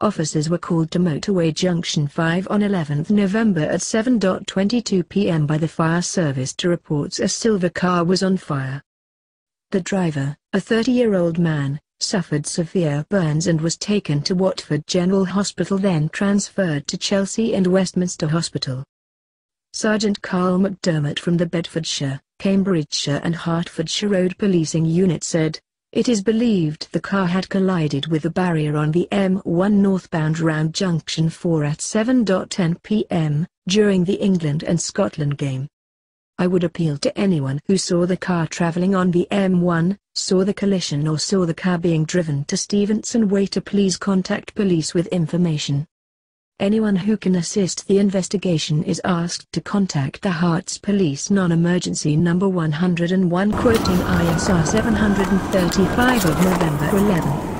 Officers were called to Motorway Junction 5 on 11 November at 7:22 p.m. by the fire service to reports a silver car was on fire. The driver, a 30-year-old man, suffered severe burns and was taken to Watford General Hospital, then transferred to Chelsea and Westminster Hospital. Sergeant Carl McDermott from the Bedfordshire, Cambridgeshire and Hertfordshire Road Policing Unit said, "It is believed the car had collided with a barrier on the M1 northbound round Junction 4 at 7:10 p.m., during the England and Scotland game. I would appeal to anyone who saw the car travelling on the M1, saw the collision or saw the car being driven to Stevenson Way to please contact police with information. Anyone who can assist the investigation is asked to contact the Hearts Police non-emergency number 101 quoting ISR 735 of November 11.